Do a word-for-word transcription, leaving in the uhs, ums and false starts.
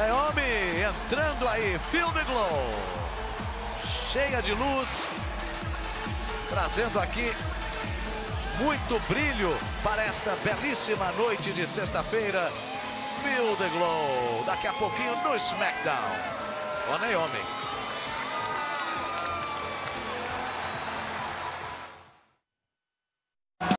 Naomi entrando aí, Feel the Glow, cheia de luz, trazendo aqui muito brilho para esta belíssima noite de sexta-feira. Feel the Glow, daqui a pouquinho no SmackDown, com a Naomi.